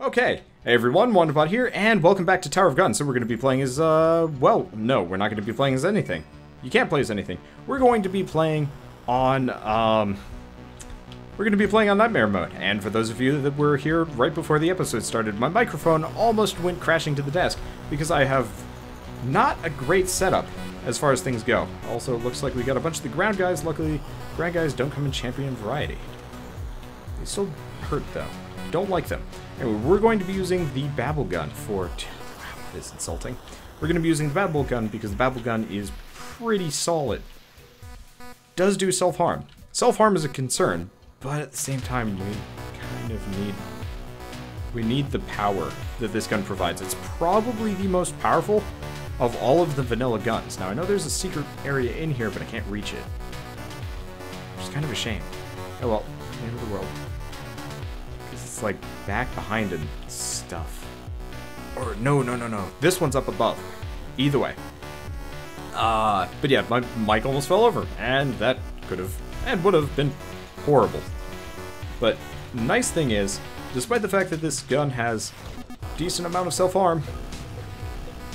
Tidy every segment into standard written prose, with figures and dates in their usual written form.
Okay, hey everyone, Wanderbot here, and welcome back to Tower of Guns. So we're going to be playing as, well, no, we're not going to be playing as anything. You can't play as anything. We're going to be playing on, Nightmare Mode. And for those of you that were here right before the episode started, my microphone almost went crashing to the desk because I have not a great setup as far as things go. Also, it looks like we got a bunch of the ground guys. Luckily, ground guys don't come in champion variety. They still hurt, though. Don't like them. Anyway, we're going to be using the Babel Gun for... Wow, that is insulting. We're going to be using the Babel Gun because the Babel Gun is pretty solid. Does do self-harm. Self-harm is a concern, but at the same time, we kind of need... We need the power that this gun provides. It's probably the most powerful of all of the vanilla guns. Now, I know there's a secret area in here, but I can't reach it. Which is kind of a shame. Oh well, the end of the world. It's like back behind and stuff. Or no. This one's up above. Either way. But yeah, my mic almost fell over, and that could have and would have been horrible. But nice thing is, despite the fact that this gun has a decent amount of self-harm,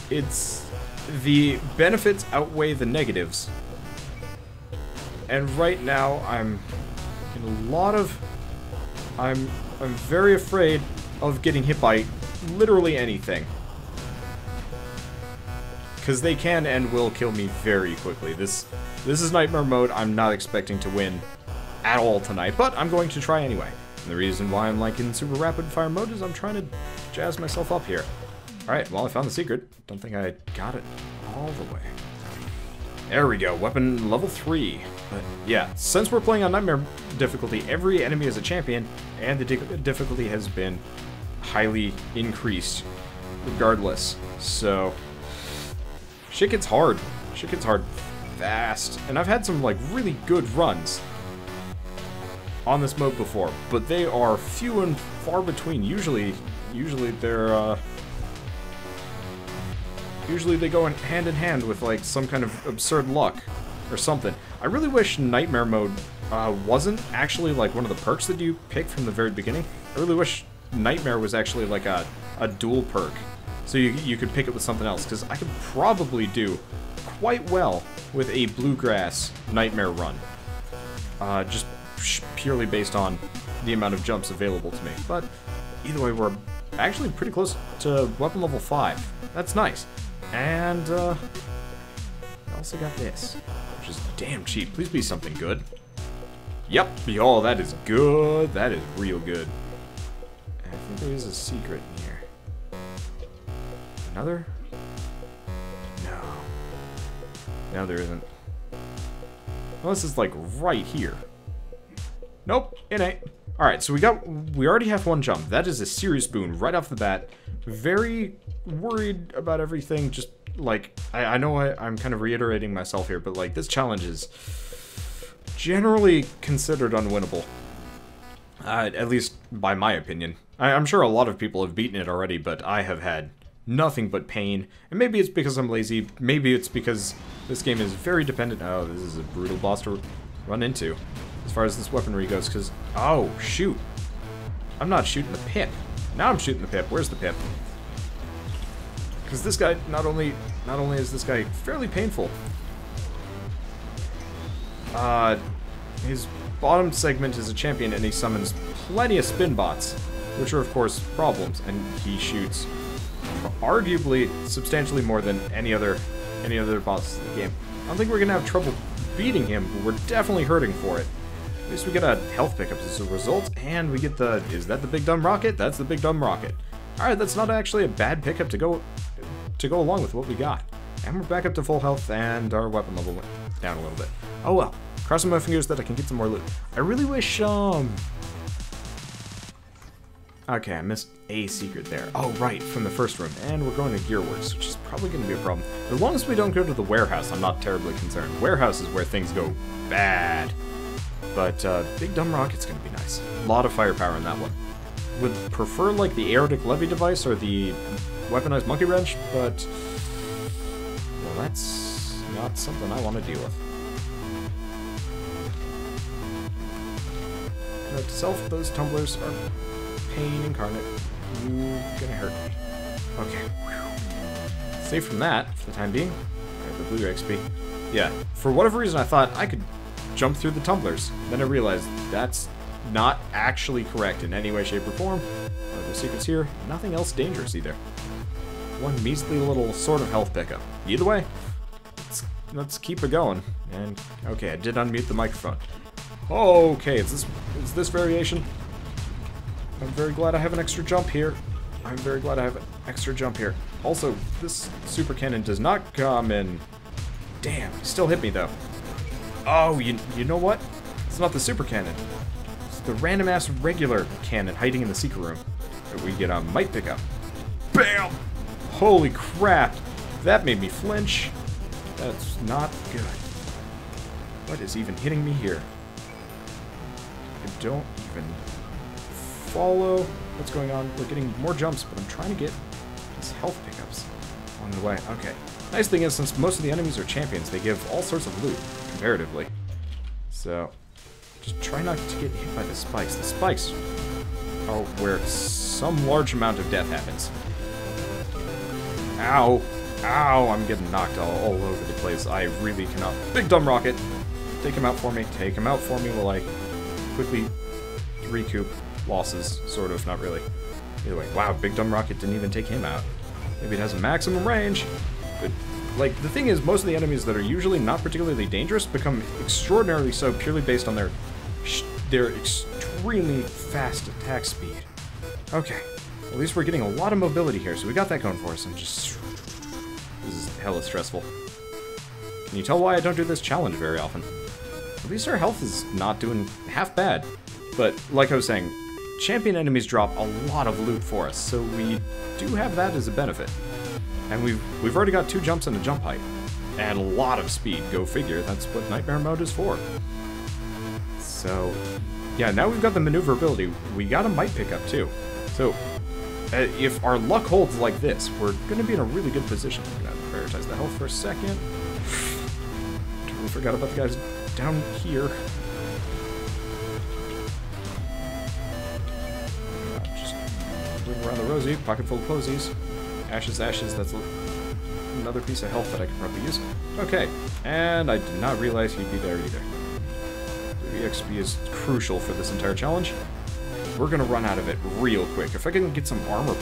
the benefits outweigh the negatives. And right now I'm in a lot of I'm very afraid of getting hit by literally anything. Because they can and will kill me very quickly. This is Nightmare Mode. I'm not expecting to win at all tonight, but I'm going to try anyway. And the reason why I'm like in super rapid fire mode is I'm trying to jazz myself up here. Alright, well I found the secret. Don't think I got it all the way. There we go, weapon level 3. But yeah, since we're playing on Nightmare difficulty, every enemy is a champion, and the difficulty has been highly increased, regardless. So, shit gets hard. Shit gets hard fast. And I've had some, like, really good runs on this mode before, but they are few and far between. Usually they're, Usually they go in hand with, like, some kind of absurd luck or something. I really wish Nightmare Mode wasn't actually, like, one of the perks that you pick from the very beginning. I really wish Nightmare was actually, like, a dual perk. So you could pick it with something else, because I could probably do quite well with a Bluegrass Nightmare run. Just purely based on the amount of jumps available to me. But either way, we're actually pretty close to weapon level 5. That's nice. And, I also got this, which is damn cheap. Please be something good. Yep, y'all, that is good. That is real good. I think there is a secret in here. Another? No. No, there isn't. Unless it's, like, right here. Nope, it ain't. Alright, so we already have one jump. That is a serious boon right off the bat. Very worried about everything, just like I know I'm kind of reiterating myself here, but like this challenge is generally considered unwinnable, at least by my opinion. I'm sure a lot of people have beaten it already, but I have had nothing but pain. And maybe it's because I'm lazy, maybe it's because this game is very dependent. Oh, this is a brutal boss to run into as far as this weaponry goes, because oh shoot, I'm not shooting the pip. Now I'm shooting the pip. Where's the pip? Because this guy, not only is this guy fairly painful, his bottom segment is a champion, and he summons plenty of spin bots, which are of course problems, and he shoots arguably substantially more than any other boss in the game. I don't think we're gonna have trouble beating him, but we're definitely hurting for it. At least we get a health pickup as a result, and we get the... Is that the big dumb rocket? That's the big dumb rocket. Alright, that's not actually a bad pickup to go along with what we got. And we're back up to full health, and our weapon level went down a little bit. Oh well. Crossing my fingers that I can get some more loot. I really wish, Okay, I missed a secret there. Oh, right, from the first room. And we're going to Gearworks, which is probably going to be a problem. As long as we don't go to the warehouse, I'm not terribly concerned. Warehouse is where things go bad. But Big Dumb Rocket's gonna be nice. A lot of firepower in that one. Would prefer like the aortic levy device or the weaponized monkey wrench, but well, that's not something I want to deal with. Self, those tumblers are pain incarnate. You're gonna hurt me. Okay. Whew. Safe from that, for the time being. Alright, the blue XP. Yeah, for whatever reason I thought I could jump through the tumblers. Then I realized that's not actually correct in any way, shape, or form. No secrets here. Nothing else dangerous either. One measly little sort of health pickup. Either way, let's keep it going. And, okay, I did unmute the microphone. Okay, is this variation? I'm very glad I have an extra jump here. I'm very glad I have an extra jump here. Also, this super cannon does not come in... Damn, it still hit me though. Oh, you know what? It's not the super cannon. It's the random ass regular cannon hiding in the secret room that we get a might pick up. BAM! Holy crap! That made me flinch. That's not good. What is even hitting me here? I don't even follow what's going on. We're getting more jumps, but I'm trying to get these health pickups on the way. Okay. Nice thing is, since most of the enemies are champions, they give all sorts of loot, comparatively. So, just try not to get hit by the spikes. The spikes are where some large amount of death happens. Ow! Ow! I'm getting knocked all over the place. I really cannot. Big dumb rocket! Take him out for me. Take him out for me while I quickly recoup losses. Sort of, not really. Either way, wow, big dumb rocket didn't even take him out. Maybe it has a maximum range. But, like, the thing is, most of the enemies that are usually not particularly dangerous become extraordinarily so purely based on their extremely fast attack speed. Okay. At least we're getting a lot of mobility here, so we got that going for us. I'm just... This is hella stressful. Can you tell why I don't do this challenge very often? At least our health is not doing half bad. But, like I was saying, champion enemies drop a lot of loot for us, so we do have that as a benefit. And we've already got 2 jumps and a jump height. And a lot of speed, go figure. That's what Nightmare Mode is for. So, yeah, now we've got the maneuverability. We got a might pick up, too. So, if our luck holds like this, we're going to be in a really good position. I'm going to prioritize the health for a second. Totally forgot about the guys down here. Just move around the rosy, pocket full of posies. Ashes, ashes, that's another piece of health that I could probably use. Okay, and I did not realize he'd be there either. The EXP is crucial for this entire challenge. We're going to run out of it real quick. If I can get some armor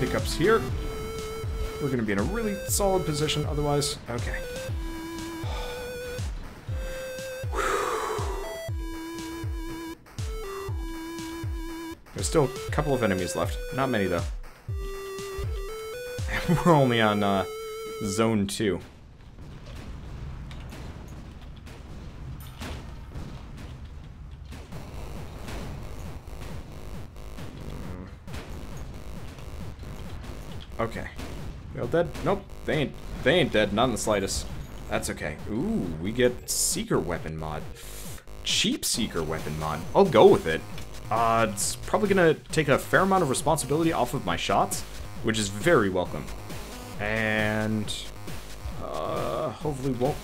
pickups here, we're going to be in a really solid position otherwise. Okay. There's still a couple of enemies left. Not many, though. We're only on zone 2. Okay. They all dead? Nope. They ain't dead. Not in the slightest. That's okay. Ooh, we get Seeker Weapon mod. Cheap Seeker Weapon mod. I'll go with it. It's probably gonna take a fair amount of responsibility off of my shots, which is very welcome. And hopefully won't.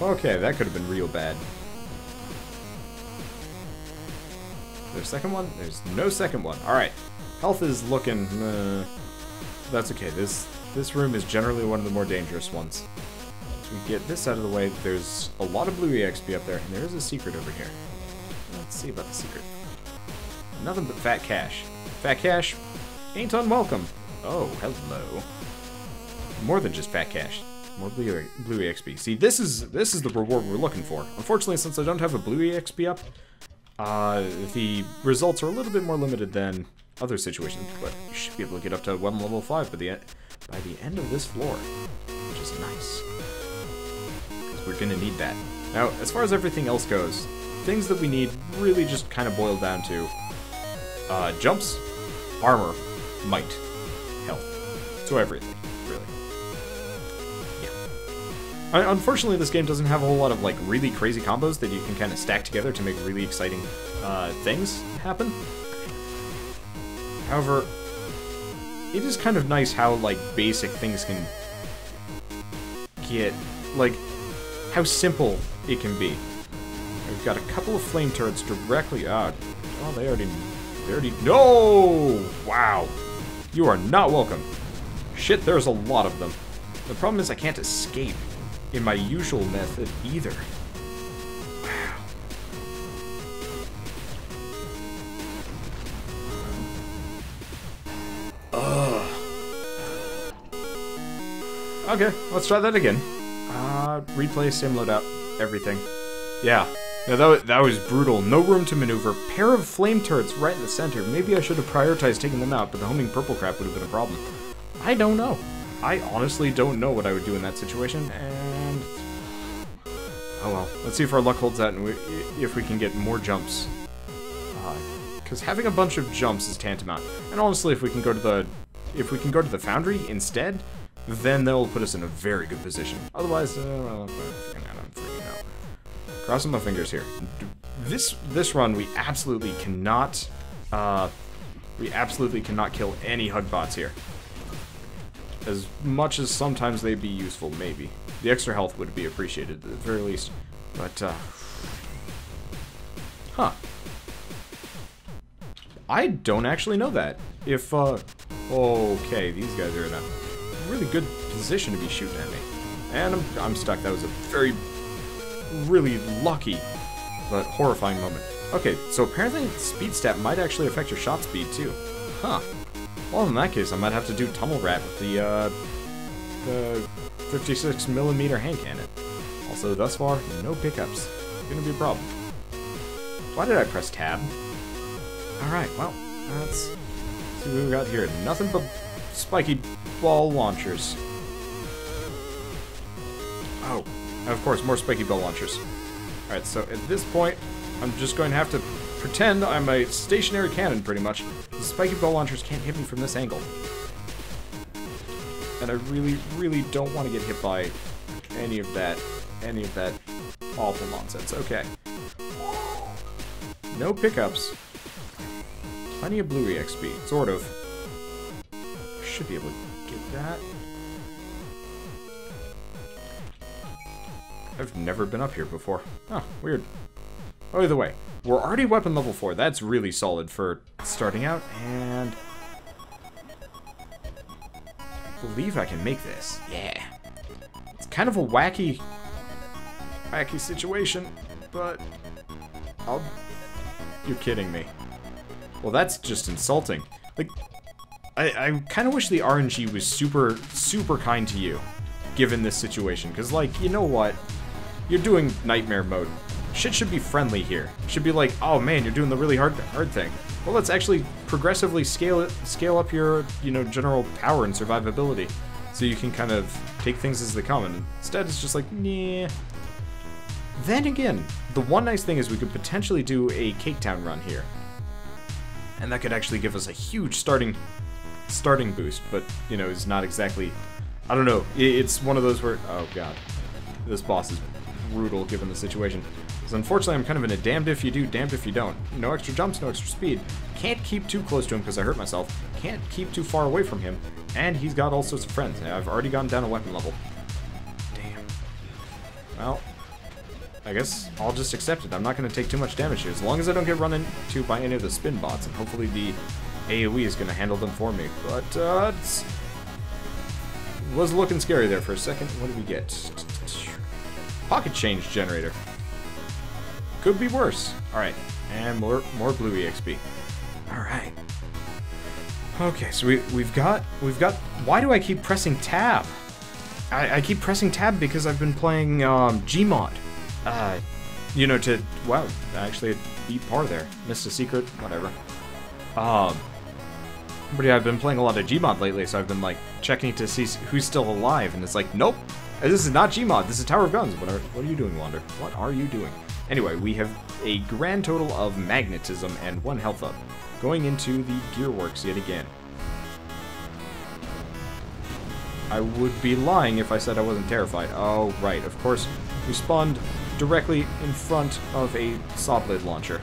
Okay, that could have been real bad. There's a second one? There's no second one. Alright. Health is looking... that's okay. This room is generally one of the more dangerous ones. Once we get this out of the way, there's a lot of blue EXP up there, and there is a secret over here. Let's see about the secret. Nothing but fat cash. Fat cash ain't unwelcome. Oh, hello. More than just fat cash. More blue EXP. See, this is the reward we're looking for. Unfortunately, since I don't have a blue EXP up, the results are a little bit more limited than other situations, but you should be able to get up to level 5 by the end of this floor, which is nice. Because we're gonna need that. Now, as far as everything else goes, things that we need really just kind of boil down to jumps, armor, might, health. So everything, really. Yeah. Unfortunately, this game doesn't have a whole lot of, like, really crazy combos that you can kind of stack together to make really exciting things happen. However, it is kind of nice how, like, basic things can get, like, how simple it can be. Got a couple of flame turrets directly out. Oh, they already... No! Wow. You are not welcome. Shit, there's a lot of them. The problem is I can't escape in my usual method either. Wow. Ugh. Okay, let's try that again. Replay, sim loadout, everything. Yeah. Now that was brutal. No room to maneuver. Pair of flame turrets right in the center. Maybe I should have prioritized taking them out, but the homing purple crap would have been a problem. I don't know. I honestly don't know what I would do in that situation, and... oh well. Let's see if our luck holds out and if we can get more jumps. Because having a bunch of jumps is tantamount. And honestly, if we can go to the... if we can go to the foundry instead, then they'll put us in a very good position. Otherwise, well, I'm freaking out. Crossing my fingers here. This run we absolutely cannot kill any HUD bots here. As much as sometimes they'd be useful, maybe. The extra health would be appreciated at the very least. But I don't actually know that. If okay, these guys are in a really good position to be shooting at me. And I'm stuck. That was a very really lucky, but horrifying moment. Okay, so apparently speed stat might actually affect your shot speed too. Huh. Well, in that case, I might have to do Tumble Rat with the 56mm hand cannon. Also, thus far, no pickups. Gonna be a problem. Why did I press tab? Alright, well, let's see what we got here. Nothing but spiky ball launchers. Oh. And of course, more spiky bell launchers. Alright, so at this point, I'm just going to have to pretend I'm a stationary cannon, pretty much. The spiky bell launchers can't hit me from this angle. And I really, really don't want to get hit by any of that awful nonsense. Okay. No pickups. Plenty of blue EXP, sort of. Should be able to get that. I've never been up here before. Oh, weird. Oh, either way, we're already weapon level 4. That's really solid for starting out, and... I believe I can make this. Yeah. It's kind of a wacky situation, but... I'll... You're kidding me. Well, that's just insulting. Like, I kind of wish the RNG was super, super kind to you, given this situation. Because, like, you know what? You're doing Nightmare Mode. Shit should be friendly here. Should be like, oh man, you're doing the really hard thing. Well, let's actually progressively scale up your, you know, general power and survivability, so you can kind of take things as they come. And instead, it's just like, nah. Then again, the one nice thing is we could potentially do a Cake Town run here, and that could actually give us a huge starting boost. But you know, it's not exactly. I don't know. It's one of those where... oh, God. This boss is brutal, given the situation. So, unfortunately, I'm kind of in a damned if you do, damned if you don't. No extra jumps, no extra speed. Can't keep too close to him because I hurt myself. Can't keep too far away from him. And he's got all sorts of friends. Now, I've already gotten down a weapon level. Damn. Well, I guess I'll just accept it. I'm not going to take too much damage here. As long as I don't get run into by any of the spin bots. And hopefully the AoE is going to handle them for me. But, it's... was looking scary there for a second. What do we get? Pocket change generator. Could be worse. Alright. And more blue EXP. Alright. Okay, so we've got why do I keep pressing tab? I keep pressing tab because I've been playing Gmod. You know, to wow, actually beat par there. Missed a secret, whatever. But yeah, I've been playing a lot of Gmod lately, so I've been like checking to see who's still alive, and it's like, nope, this is not Gmod, this is Tower of Guns. What are you doing, Wander? What are you doing? Anyway, we have a grand total of magnetism and 1 health up, going into the Gearworks yet again. I would be lying if I said I wasn't terrified. Oh, right, of course, we spawned directly in front of a saw blade launcher.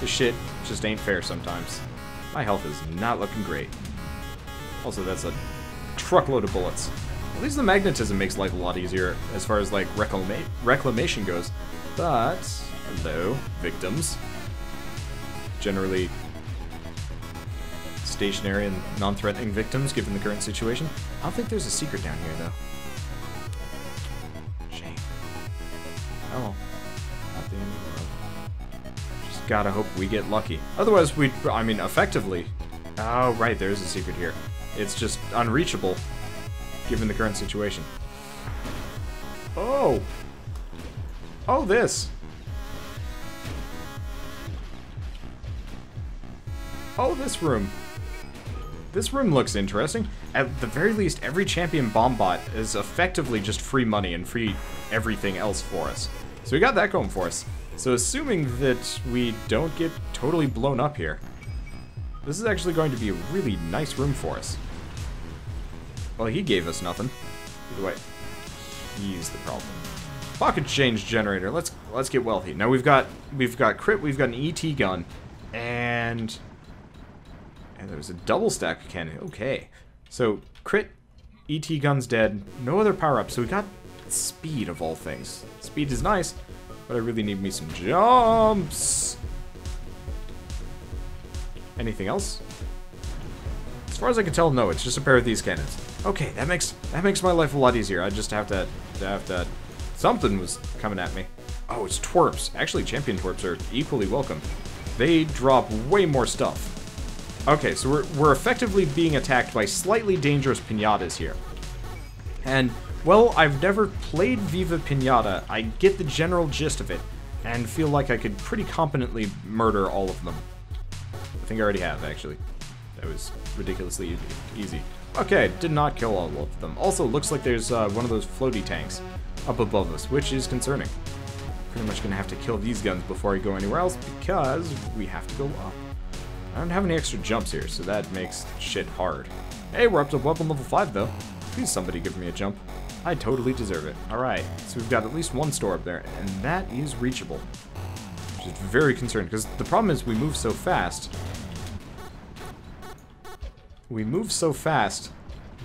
This shit just ain't fair sometimes. My health is not looking great. Also, that's a truckload of bullets. At least the magnetism makes life a lot easier as far as, like, reclamation goes. But, hello, victims. Generally stationary and non-threatening victims, given the current situation. I don't think there's a secret down here, though. Shame. Oh well. Not the end of the world. Just gotta hope we get lucky. Otherwise, we'd... I mean, effectively... Oh, right, there is a secret here. It's just unreachable, given the current situation. Oh! Oh, this! Oh, this room. This room looks interesting. At the very least, every champion bomb bot is effectively just free money and free everything else for us. So we got that going for us. So assuming that we don't get totally blown up here, this is actually going to be a really nice room for us. Well, he gave us nothing. Either way, he's the problem. Pocket change generator. Let's get wealthy. Now we've got crit. We've got an ET gun, and there's a double stack cannon. Okay, so crit, ET gun's dead. No other power up. So we got speed of all things. Speed is nice, but I really need me some jumps. Anything else? As far as I can tell, no. It's just a pair of these cannons. Okay, that makes my life a lot easier. I just have to. Something was coming at me. Oh, it's twerps. Actually, champion twerps are equally welcome. They drop way more stuff. Okay, so we're effectively being attacked by slightly dangerous piñatas here. And well, I've never played Viva Piñata. I get the general gist of it, and feel like I could pretty competently murder all of them. I think I already have, actually. That was ridiculously easy. Okay, did not kill all of them. Also, looks like there's one of those floaty tanks up above us, which is concerning. Pretty much gonna have to kill these guns before I go anywhere else, because we have to go up. I don't have any extra jumps here, so that makes shit hard. Hey, we're up to weapon level 5, though. Please somebody give me a jump. I totally deserve it. Alright, so we've got at least one store up there, and that is reachable. Which is very concerning, because the problem is we move so fast. We move so fast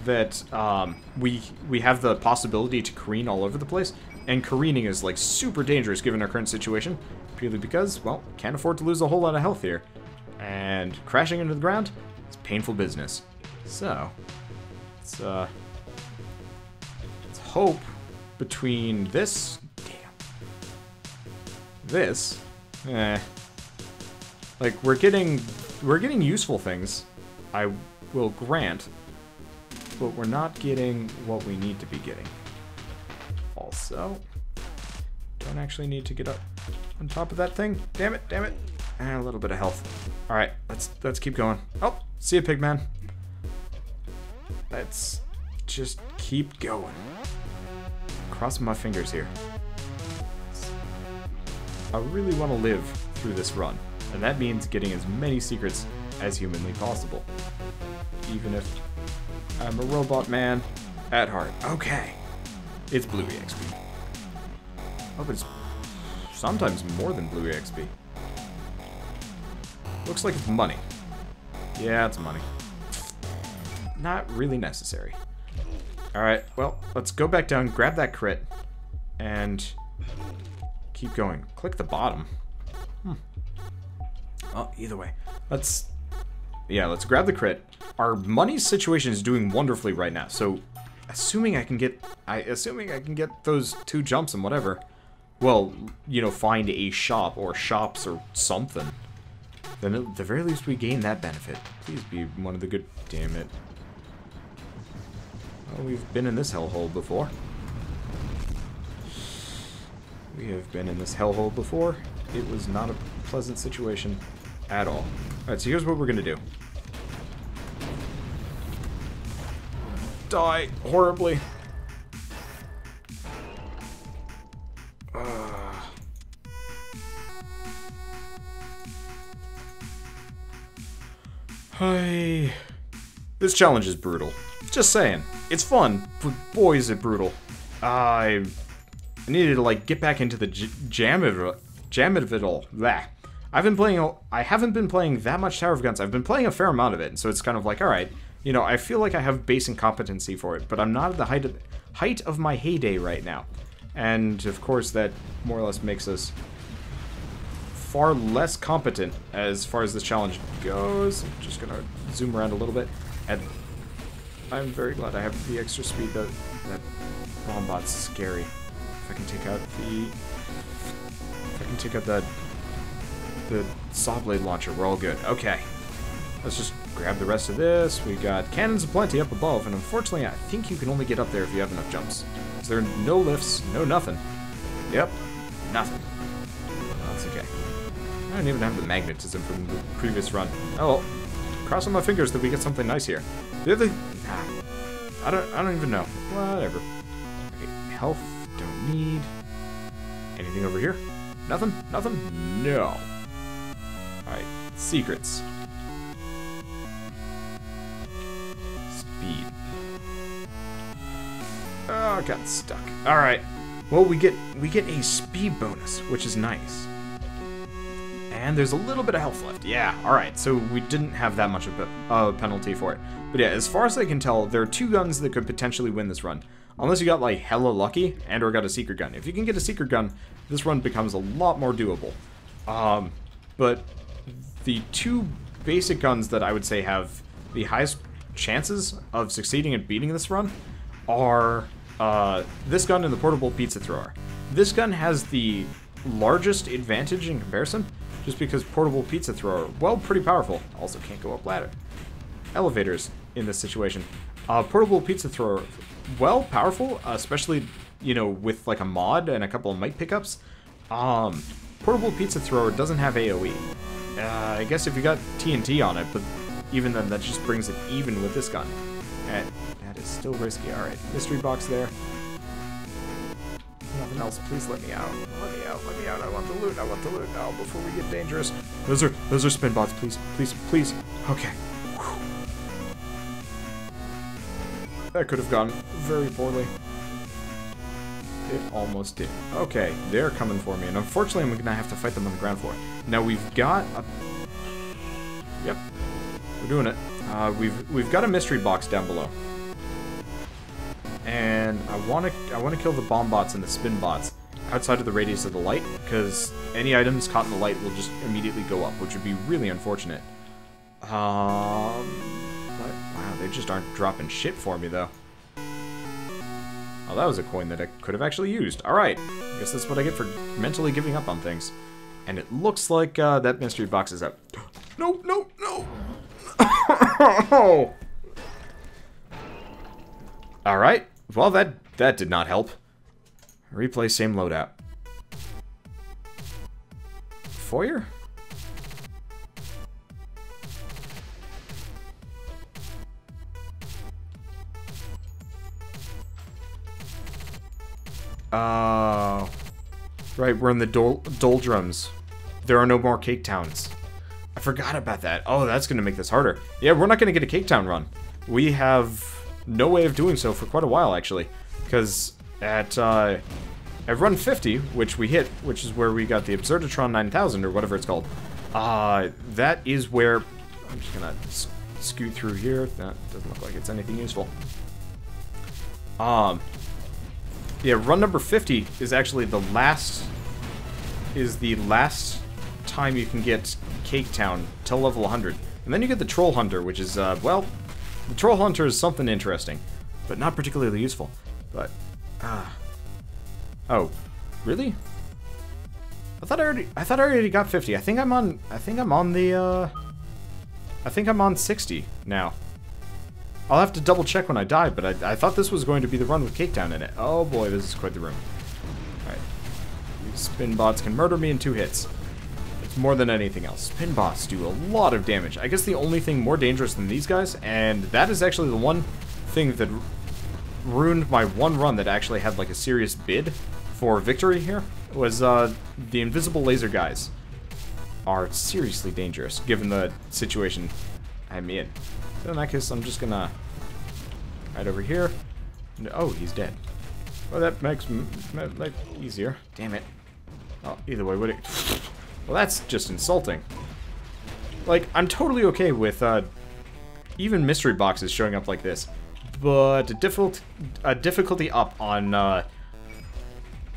that we have the possibility to careen all over the place, and careening is like super dangerous given our current situation, purely because, well, can't afford to lose a whole lot of health here. And crashing into the ground is painful business. So, let's hope between this, this, like we're getting useful things, I will grant, but we're not getting what we need to be getting. Also, don't actually need to get up on top of that thing. Damn it, damn it. And a little bit of health. All right, let's keep going. Oh, see ya, pig man. Let's just keep going. Crossing my fingers here. I really want to live through this run, and that means getting as many secrets as humanly possible, even if I'm a robot man at heart. Okay, it's Bluey XP. Oh, but it's sometimes more than Bluey XP. Looks like it's money. Yeah, it's money. Not really necessary. All right, well, let's go back down, grab that crit, and keep going. Click the bottom. Oh, either way. Let's grab the crit. Our money situation is doing wonderfully right now. So, assuming I can get those two jumps and whatever, well, you know, find a shop or shops or something, then at the very least we gain that benefit. Please be one of the good. Damn it. Well, we've been in this hellhole before. We have been in this hellhole before. It was not a pleasant situation at all. Alright, so here's what we're gonna do. Die horribly. Hi. This challenge is brutal. Just saying. It's fun, but boy is it brutal. I needed to like get back into the jam of it all. Blah. I haven't been playing that much Tower of Guns. I've been playing a fair amount of it, so it's kind of like, all right, you know, I feel like I have basic competency for it, but I'm not at the height of my heyday right now. And of course that more or less makes us far less competent as far as this challenge goes. I'm just gonna zoom around a little bit, and I'm very glad I have the extra speed. That Bombot's scary. If I can take out the... if I can take out the saw blade launcher, we're all good. Okay. Let's just grab the rest of this. We got cannons aplenty up above, and unfortunately I think you can only get up there if you have enough jumps. Because there are no lifts, no nothing. Yep, nothing. That's okay. I don't even have the magnetism from the previous run. Oh, crossing my fingers that we get something nice here. The other... I don't even know. Whatever. Okay, health, don't need. Anything over here? Nothing? Nothing? No. Alright, secrets. Speed. Oh, I got stuck. Alright. Well, we get a speed bonus, which is nice. And there's a little bit of health left. Yeah, alright, so we didn't have that much of a penalty for it. But yeah, as far as I can tell, there are two guns that could potentially win this run. Unless you got, like, hella lucky and or got a secret gun. If you can get a secret gun, this run becomes a lot more doable. But the two basic guns that I would say have the highest chances of succeeding and beating this run are this gun and the portable pizza thrower. This gun has the largest advantage in comparison, just because portable pizza thrower, well, pretty powerful. Also can't go up ladder. Elevators in this situation. Portable pizza thrower, well, powerful, especially, you know, with like a mod and a couple of mic pickups. Portable pizza thrower doesn't have AoE. I guess if you got TNT on it, but even then that just brings it even with this gun. And that is still risky. Alright, mystery box there. Nothing else. Please let me out. Let me out. Let me out. I want the loot. I want the loot now before we get dangerous. Those are spin bots. Please, please, please. Okay. Whew. That could have gone very poorly. It almost did. Okay, they're coming for me, and unfortunately I'm going to have to fight them on the ground floor. Now we've got a... Yep. We're doing it. We've got a mystery box down below. And I want to kill the bomb bots and the spin bots outside of the radius of the light, because any items caught in the light will just immediately go up, which would be really unfortunate. But, wow, they just aren't dropping shit for me though. Oh, that was a coin that I could have actually used. All right, I guess that's what I get for mentally giving up on things. And it looks like that mystery box is up. No, no, no. All right. Well, that did not help. Replay same loadout. Foyer? Right, we're in the doldrums. There are no more cake towns. I forgot about that. Oh, that's going to make this harder. Yeah, we're not going to get a cake town run. We have no way of doing so for quite a while, actually. Because at run 50, which we hit, which is where we got the Absurdatron 9000, or whatever it's called, that is where... I'm just going to scoot through here. That doesn't look like it's anything useful. Yeah, run number 50 is actually the last... is the last time you can get Cake Town till level 100. And then you get the Troll Hunter, which is, well... the Troll Hunter is something interesting, but not particularly useful. But, oh, really? I thought I already got 50. I think I'm on 60 now. I'll have to double check when I die, but I thought this was going to be the run with Cake Town in it. Oh boy, this is quite the room. Alright. These spin bots can murder me in 2 hits. It's more than anything else. Spin bots do a lot of damage. I guess the only thing more dangerous than these guys, and that is actually the one thing that ruined my one run that actually had like a serious bid for victory here, was the invisible laser guys are seriously dangerous given the situation I'm in. So in that case, I'm just gonna right over here. Oh, he's dead. Well, that makes life easier. Damn it. Oh, either way, would it? Well, that's just insulting. Like, I'm totally okay with even mystery boxes showing up like this, but a difficulty up on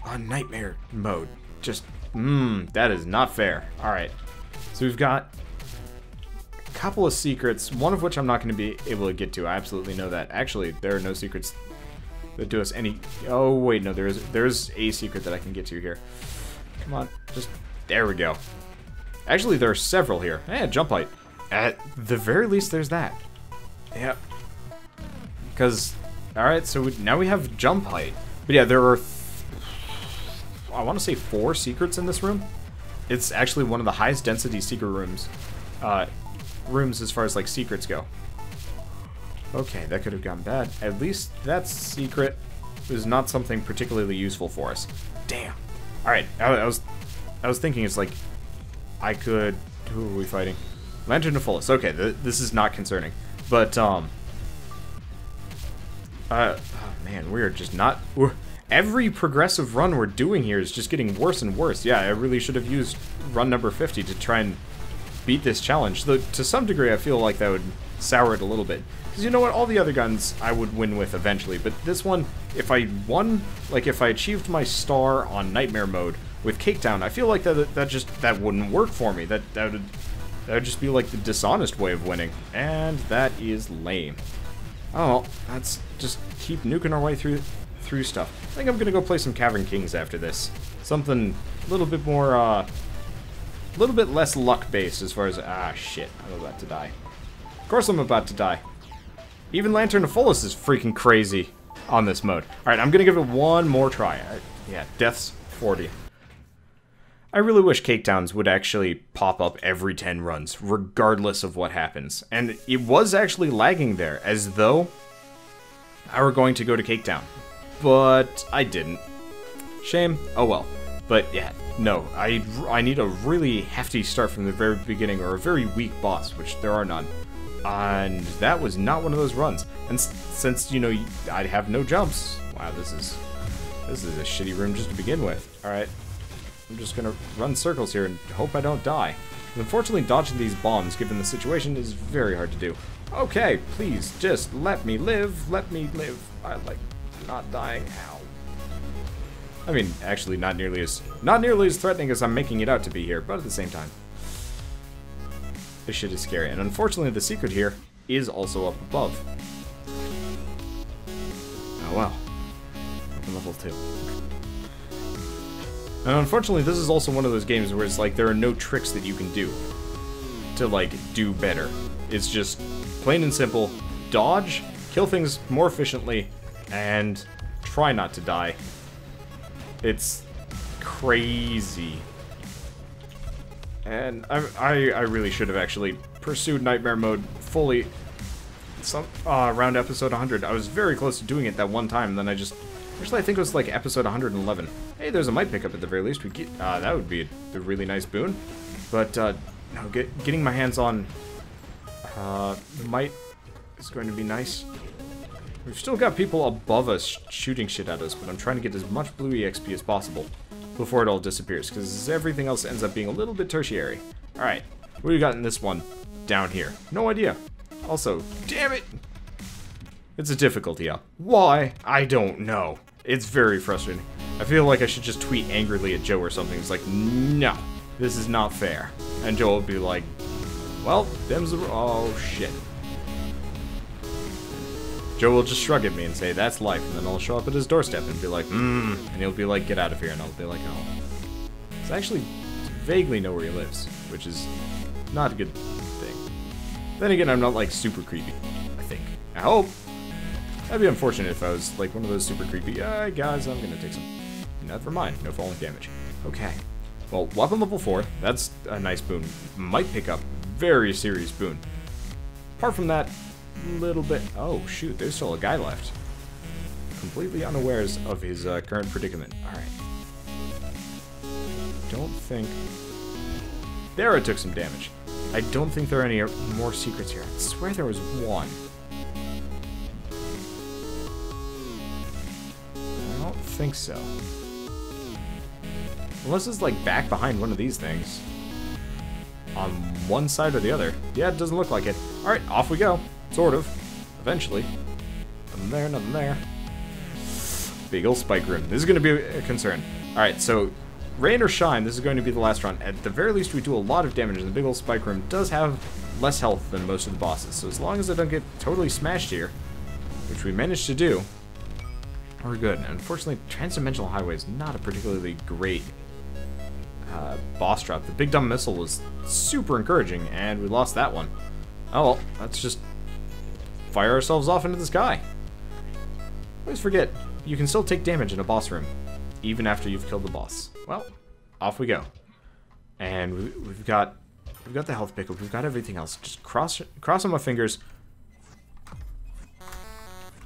on Nightmare Mode. Just, that is not fair. All right, so we've got a couple of secrets, one of which I'm not going to be able to get to. I absolutely know that. Actually, there are no secrets that do us any... Oh, wait, no, there is a secret that I can get to here. Come on, just... There we go. Actually, there are several here. Eh, jump height. At the very least, there's that. Yep. Because... Alright, so now we have jump height. But yeah, there are... I want to say 4 secrets in this room. It's actually one of the highest density secret rooms. Rooms as far as, like, secrets go. Okay, that could have gone bad. At least that secret is not something particularly useful for us. Damn. Alright, I was thinking it's like... I could... Who are we fighting? Lantern of Fulis. Okay, this is not concerning. But, oh man, we are just not... Every progressive run we're doing here is just getting worse and worse. Yeah, I really should have used run number 50 to try and beat this challenge. Though, to some degree, I feel like that would sour it a little bit. Because you know what? All the other guns I would win with eventually. But this one, if I won... Like, if I achieved my star on Nightmare Mode with Cakedown, I feel like that wouldn't work for me. That would just be like the dishonest way of winning, and that is lame. Oh, let's just keep nuking our way through stuff. I think I'm gonna go play some Cavern Kings after this. Something a little bit more, a little bit less luck-based as far as shit. I'm about to die. Of course, I'm about to die. Even Lantern of Fulis is freaking crazy on this mode. All right, I'm gonna give it one more try. Yeah, deaths 40. I really wish Caketowns would actually pop up every 10 runs, regardless of what happens. And it was actually lagging there, as though I were going to go to Caketown. But I didn't. Shame. Oh well. But yeah, no, I need a really hefty start from the very beginning, or a very weak boss, which there are none. And that was not one of those runs. And since, you know, I have no jumps... Wow, this is a shitty room just to begin with. Alright. I'm just gonna run circles here and hope I don't die. Unfortunately, dodging these bombs, given the situation, is very hard to do. Okay, please, just let me live, let me live. I like not dying. Ow. I mean, actually, not nearly as threatening as I'm making it out to be here, but at the same time, this shit is scary. And unfortunately, the secret here is also up above. Oh well. I'm level 2. And unfortunately, this is also one of those games where it's like there are no tricks that you can do to, like, do better. It's just plain and simple, dodge, kill things more efficiently, and try not to die. It's crazy. And I really should have actually pursued Nightmare Mode fully around episode 100. I was very close to doing it that one time, and then I just... Actually, I think it was like episode 111. Hey, there's a mic pickup at the very least. We get, that would be a really nice boon. But no, getting my hands on the mic is going to be nice. We've still got people above us shooting shit at us, but I'm trying to get as much blue EXP as possible before it all disappears, because everything else ends up being a little bit tertiary. All right, what do we got in this one down here? No idea. Also, damn it, it's a difficulty up. Why? I don't know. It's very frustrating. I feel like I should just tweet angrily at Joe or something. It's like, no, this is not fair. And Joe will be like, well, them's the... Oh, shit. Joe will just shrug at me and say, that's life. And then I'll show up at his doorstep and be like, And he'll be like, get out of here. And I'll be like, oh. So I actually vaguely know where he lives, which is not a good thing. Then again, I'm not, like, super creepy, I think. I hope. That'd be unfortunate if I was, like, one of those super creepy, guys, I'm gonna take some... Never mind, no falling damage. Okay. Well, weapon level 4, that's a nice boon. Might pick up very serious boon. Apart from that, little bit... Oh, shoot, there's still a guy left. Completely unawares of his current predicament. Alright. Don't think... There, I took some damage. I don't think there are any more secrets here. I swear there was one. I think so. Unless it's like back behind one of these things. On one side or the other. Yeah, it doesn't look like it. Alright, off we go. Sort of. Eventually. Nothing there, nothing there. Big ol' spike room. This is going to be a concern. Alright, so rain or shine, this is going to be the last run. At the very least, we do a lot of damage, and the big ol' spike room does have less health than most of the bosses. So as long as I don't get totally smashed here, which we managed to do, we're good. Unfortunately, Transdimensional Highway is not a particularly great boss drop. The Big Dumb Missile was super encouraging, and we lost that one. Oh well, let's just fire ourselves off into the sky. Always forget, you can still take damage in a boss room, even after you've killed the boss. Well, off we go. And we've got the health pickup, we've got everything else. Just cross on my fingers.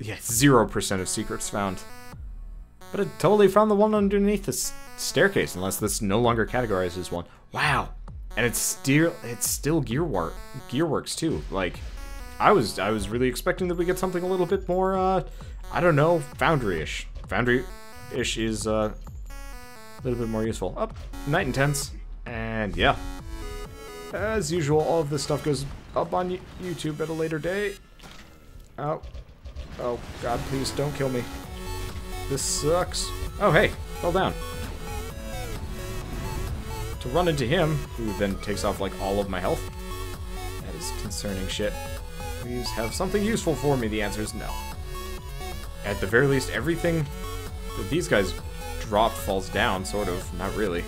Yeah, 0% of secrets found. But I totally found the one underneath this staircase, unless this no longer categorizes as one. Wow! And it's still Gearworks too. Like, I was really expecting that we get something a little bit more, I don't know, Foundry-ish. Foundry-ish is, a little bit more useful. Up, Night Intense, and yeah. As usual, all of this stuff goes up on YouTube at a later day. Oh. Oh, God, please don't kill me. This sucks. Oh, hey, fell down. To run into him, who then takes off, like, all of my health. That is concerning shit. Please have something useful for me. The answer is no. At the very least, everything that these guys drop falls down, sort of. Not really.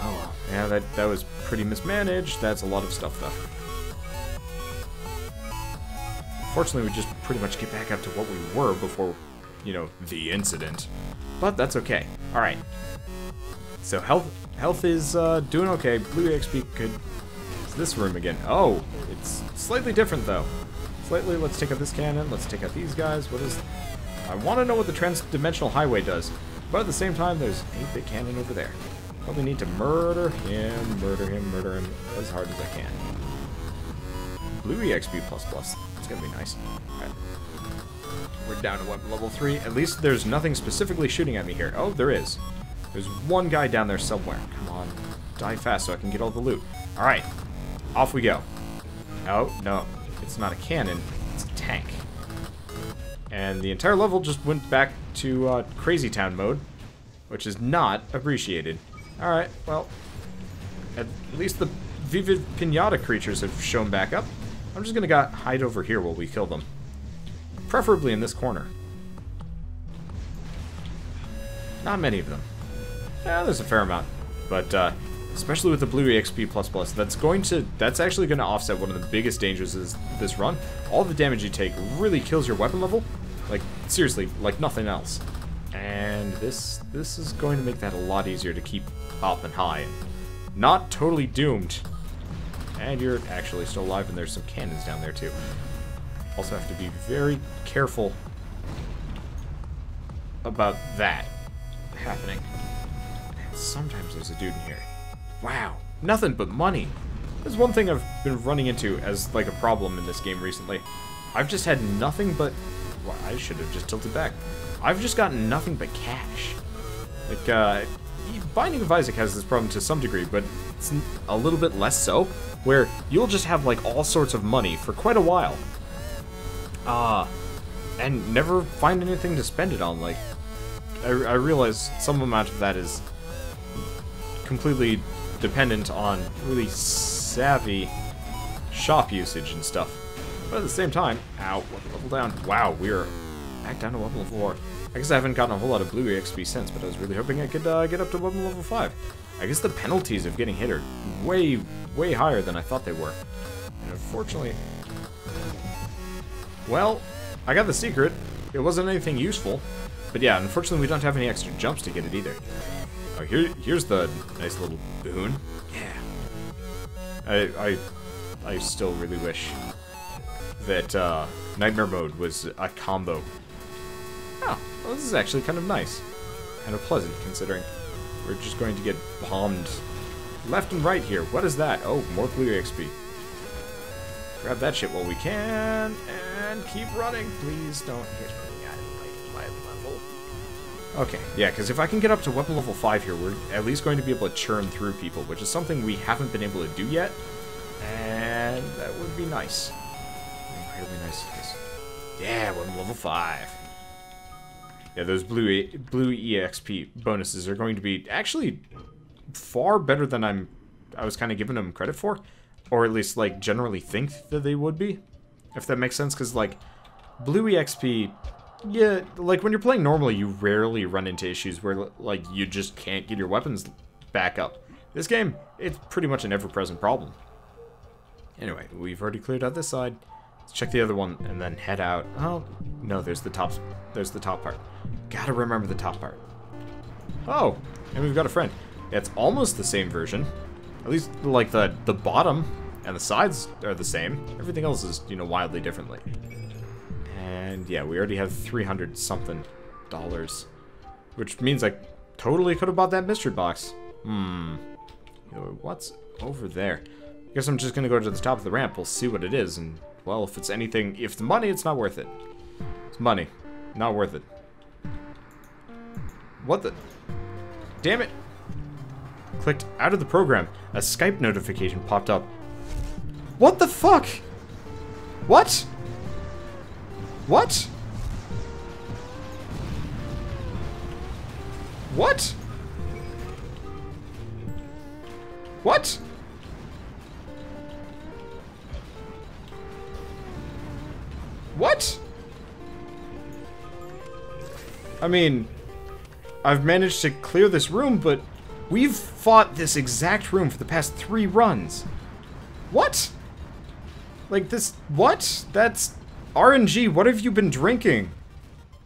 Oh, well. Yeah, that was pretty mismanaged. That's a lot of stuff, though. Fortunately, we just pretty much get back up to what we were before, you know, the incident. But that's okay. Alright. So health is doing okay. Blue XP could... It's this room again. Oh, it's slightly different, though. Slightly, let's take out this cannon. Let's take out these guys. What is... I want to know what the Transdimensional Highway does. But at the same time, there's an 8-bit cannon over there. Probably need to murder him as hard as I can. Blue EXP++. It's gonna be nice. Alright. We're down to what, level 3? At least there's nothing specifically shooting at me here. Oh, there is. There's one guy down there somewhere. Come on. Die fast so I can get all the loot. Alright. Off we go. Oh, no. It's not a cannon. It's a tank. And the entire level just went back to Crazy Town mode, which is not appreciated. Alright, well. At least the Vivid Pinata creatures have shown back up. I'm just gonna hide over here while we kill them. Preferably in this corner. Not many of them. Yeah, there's a fair amount. But, especially with the blue EXP++, that's actually gonna offset one of the biggest dangers is this run. All the damage you take really kills your weapon level. Like, seriously, like nothing else. And this is going to make that a lot easier to keep up and high. And not totally doomed. And you're actually still alive, and there's some cannons down there, too. Also have to be very careful about that happening. And sometimes there's a dude in here. Wow, nothing but money. There's one thing I've been running into as, like, a problem in this game recently. I've just had nothing but... Well, I should have just tilted back. I've just gotten nothing but cash. Like, Binding of Isaac has this problem to some degree, but it's a little bit less so, where you'll just have, like, all sorts of money for quite a while. And never find anything to spend it on. Like, I realize some amount of that is completely dependent on really savvy shop usage and stuff. But at the same time, ow, one level down. Wow, we're back down to level 4. I guess I haven't gotten a whole lot of blue EXP since, but I was really hoping I could get up to level 5. I guess the penalties of getting hit are way, way higher than I thought they were. And unfortunately... Well, I got the secret. It wasn't anything useful. But yeah, unfortunately we don't have any extra jumps to get it either. Oh, here's the nice little boon. Yeah. I still really wish that Nightmare Mode was a combo. Oh, well, this is actually kind of nice. Kind of pleasant, considering we're just going to get bombed left and right here. What is that? Oh, more blue XP. Grab that shit while we can, and keep running. Please don't hit me at my level. Okay, yeah, because if I can get up to weapon level 5 here, we're at least going to be able to churn through people, which is something we haven't been able to do yet, and that would be nice. Incredibly nice. Yeah, we're on level 5. Yeah, those blue EXP bonuses are going to be actually far better than I was kind of giving them credit for, or at least like generally think that they would be, if that makes sense. Because like blue EXP, yeah, like when you're playing normally, you rarely run into issues where like you just can't get your weapons back up. This game, it's pretty much an ever-present problem. Anyway, we've already cleared out this side. Let's check the other one and then head out. Oh, no, there's the top part. Gotta remember the top part. Oh, and we've got a friend. It's almost the same version. At least, like, the bottom and the sides are the same. Everything else is, you know, wildly differently. And, yeah, we already have $300-something. Which means I totally could have bought that mystery box. Hmm. What's over there? I guess I'm just gonna go to the top of the ramp. We'll see what it is, and, well, if it's anything... If the money, it's not worth it. It's money. Not worth it. What the... Damn it! Clicked out of the program. A Skype notification popped up. What the fuck? What? What? What? What? What? I mean, I've managed to clear this room, but we've fought this exact room for the past 3 runs. What? Like this, what? That's RNG, what have you been drinking?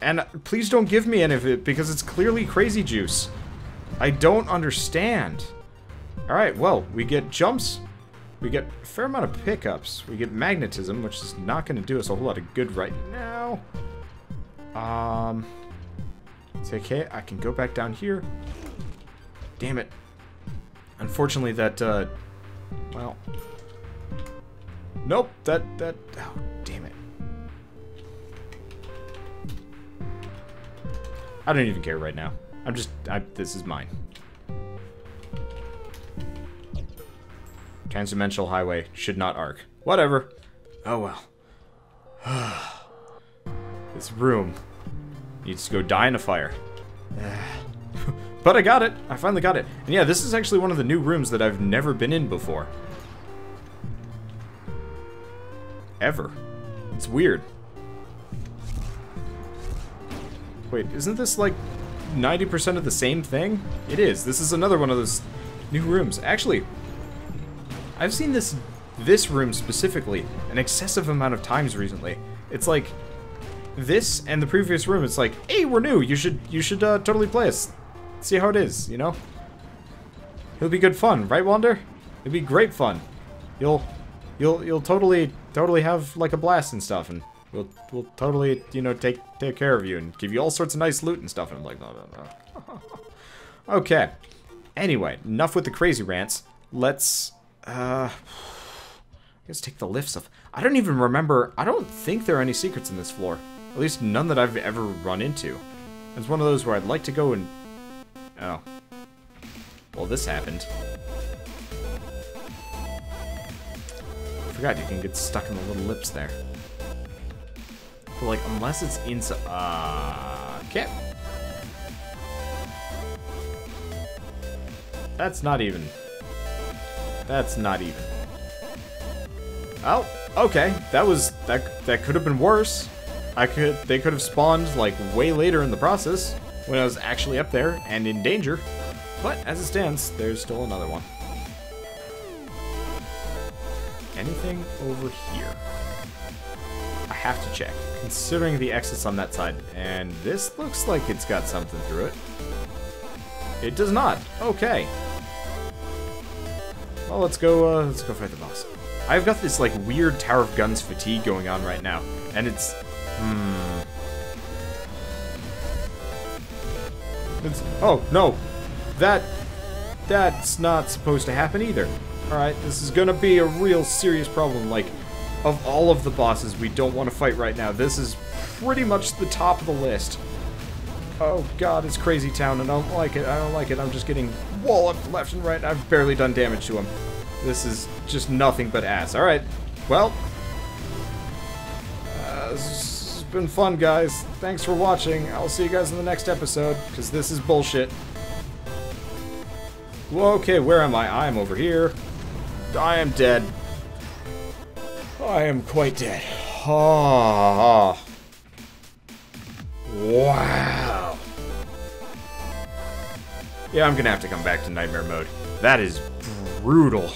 And please don't give me any of it, because it's clearly crazy juice. I don't understand. Alright, well, we get jumps. We get a fair amount of pickups. We get magnetism, which is not going to do us a whole lot of good right now. It's okay, I can go back down here. Damn it. Unfortunately, that, well... Nope, that... Oh, damn it. I don't even care right now. I'm just... this is mine. Transdimensional Highway should not arc. Whatever. Oh, well. This room needs to go die in a fire. But I got it. I finally got it. And yeah, this is actually one of the new rooms that I've never been in before. Ever. It's weird. Wait, isn't this like 90% of the same thing? It is. This is another one of those new rooms. Actually, I've seen this room specifically an excessive amount of times recently. It's like this and the previous room. It's like, hey, we're new. You should totally play us. See how it is, you know? It'll be good fun, right, Wander? It'll be great fun. You'll totally have like a blast and stuff, and we'll totally, you know, take care of you and give you all sorts of nice loot and stuff. And I'm like, no. Okay. Anyway, enough with the crazy rants. Let's. I guess take the lifts off. I don't even remember. I don't think there are any secrets in this floor. At least none that I've ever run into. It's one of those where I'd like to go and... Oh. Well, this happened. I forgot you can get stuck in the little lips there. But, like, unless it's inside... Okay. That's not even... That's not even. Oh, okay. That was that could have been worse. They could have spawned like way later in the process when I was actually up there and in danger. But as it stands, there's still another one. Anything over here? I have to check, considering the exits on that side. And this looks like it's got something through it. It does not. Okay. Well, let's go fight the boss. I've got this, like, weird Tower of Guns fatigue going on right now, and it's... It's... Oh, no! That's not supposed to happen either. Alright, this is gonna be a real serious problem. Like, of all of the bosses we don't want to fight right now, this is pretty much the top of the list. Oh god, it's Crazy Town, and I don't like it, I'm just getting walloped left and right, and I've barely done damage to him. This is just nothing but ass. Alright, well... been fun, guys. Thanks for watching. I'll see you guys in the next episode, because this is bullshit. Well, okay, where am I? I'm over here. I am dead. I am quite dead. Oh. Wow. Yeah, I'm gonna have to come back to Nightmare Mode. That is brutal.